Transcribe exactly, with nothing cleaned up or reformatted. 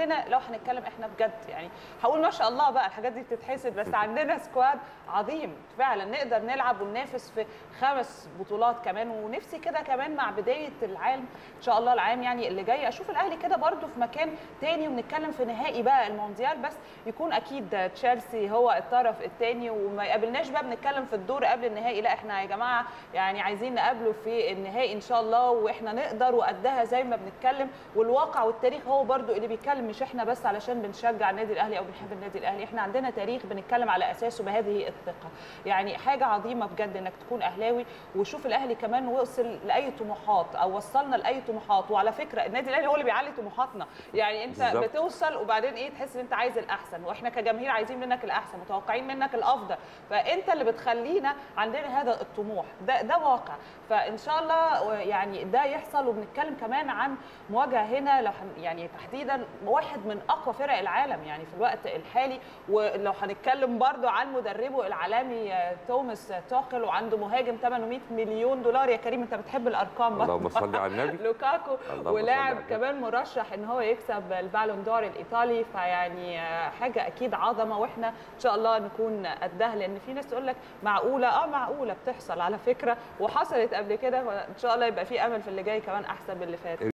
عندنا لو هنتكلم احنا بجد يعني هقول ما شاء الله بقى الحاجات دي بتتحسد، بس عندنا سكواد عظيم فعلا نقدر نلعب وننافس في خمس بطولات كمان. ونفسي كده كمان مع بدايه العام ان شاء الله العام يعني اللي جاي اشوف الاهلي كده برده في مكان تاني ونتكلم في نهائي بقى المونديال، بس يكون اكيد تشيلسي هو الطرف الثاني وما يقابلناش بقى بنتكلم في الدور قبل النهائي، لا احنا يا جماعه يعني عايزين نقابله في النهائي ان شاء الله واحنا نقدر وقدها زي ما بنتكلم. والواقع والتاريخ هو برده اللي بيتكلم، مش احنا بس علشان بنشجع النادي الاهلي او بنحب النادي الاهلي، احنا عندنا تاريخ بنتكلم على اساسه بهذه الثقه. يعني حاجه عظيمه بجد انك تكون اهلاوي وشوف الاهلي كمان وصل لاي طموحات او وصلنا لاي طموحات. وعلى فكره النادي الاهلي هو اللي بيعلي طموحاتنا، يعني انت بالزبط. بتوصل وبعدين ايه تحس ان انت عايز الاحسن، واحنا كجماهير عايزين منك الاحسن متوقعين منك الافضل، فانت اللي بتخلينا عندنا هذا الطموح ده ده واقع. فان شاء الله يعني ده يحصل. وبنتكلم كمان عن مواجهه هنا لو يعني تحديدا واحد من اقوى فرق العالم يعني في الوقت الحالي، ولو هنتكلم برضو عن مدربه العالمي توماس توخل وعنده مهاجم ثمانمائة مليون دولار. يا كريم انت بتحب الارقام برضو، اللهم صل على النبي. لوكاكو ولاعب كمان مرشح ان هو يكسب البالون دور الايطالي، فيعني حاجه اكيد عظمه واحنا ان شاء الله نكون قدها. لان في ناس تقول لك معقوله، اه معقوله بتحصل على فكره وحصلت قبل كده، ان شاء الله يبقى في امل في اللي جاي كمان احسن من اللي فات.